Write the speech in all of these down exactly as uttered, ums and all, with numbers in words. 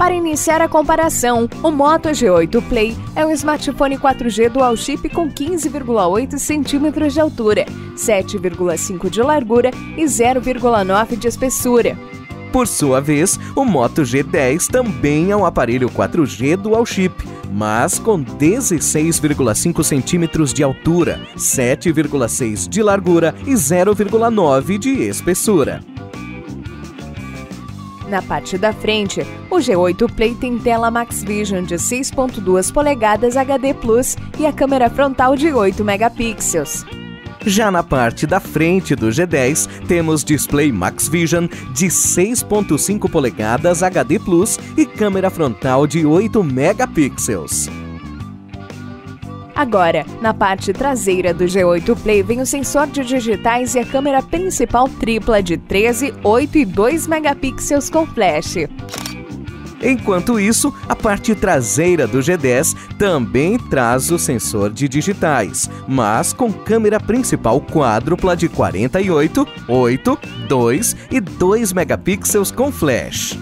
Para iniciar a comparação, o Moto G oito Play é um smartphone quatro G dual chip com quinze vírgula oito centímetros de altura, sete vírgula cinco de largura e zero vírgula nove de espessura. Por sua vez, o Moto G dez também é um aparelho quatro G dual chip, mas com dezesseis vírgula cinco centímetros de altura, sete vírgula seis de largura e zero vírgula nove de espessura. Na parte da frente, o G oito Play tem tela Max Vision de seis vírgula dois polegadas H D plus, e a câmera frontal de oito megapixels. Já na parte da frente do G dez, temos display Max Vision de seis vírgula cinco polegadas H D plus, e câmera frontal de oito megapixels. Agora, na parte traseira do G oito Play vem o sensor de digitais e a câmera principal tripla de treze, oito e dois megapixels com flash. Enquanto isso, a parte traseira do G dez também traz o sensor de digitais, mas com câmera principal quádrupla de quarenta e oito, oito, dois e dois megapixels com flash.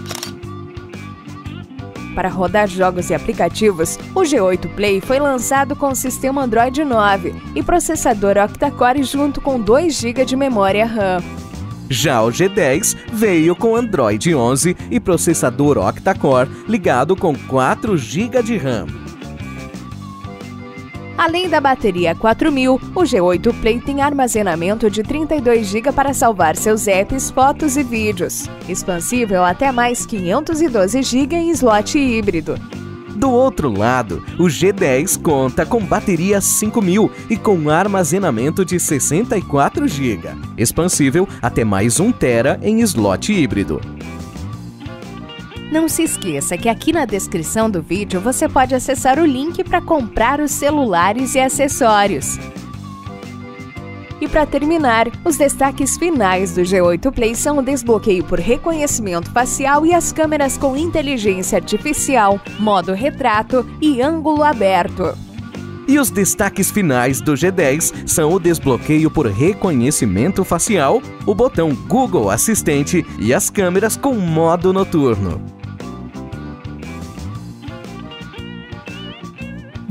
Para rodar jogos e aplicativos, o G oito Play foi lançado com o sistema Android nove e processador Octa-Core junto com dois gigas de memória RAM. Já o G dez veio com Android onze e processador Octa-Core ligado com quatro gigas de RAM. Além da bateria quatro mil, o G oito Play tem armazenamento de trinta e dois gigas para salvar seus apps, fotos e vídeos. Expansível até mais quinhentos e doze gigas em slot híbrido. Do outro lado, o G dez conta com bateria cinco mil e com armazenamento de sessenta e quatro gigas. Expansível até mais um terabyte em slot híbrido. Não se esqueça que aqui na descrição do vídeo você pode acessar o link para comprar os celulares e acessórios. E para terminar, os destaques finais do G oito Play são o desbloqueio por reconhecimento facial e as câmeras com inteligência artificial, modo retrato e ângulo aberto. E os destaques finais do G dez são o desbloqueio por reconhecimento facial, o botão Google Assistente e as câmeras com modo noturno.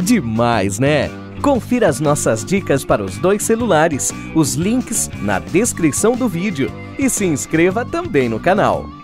Demais, né? Confira as nossas dicas para os dois celulares, os links na descrição do vídeo e se inscreva também no canal.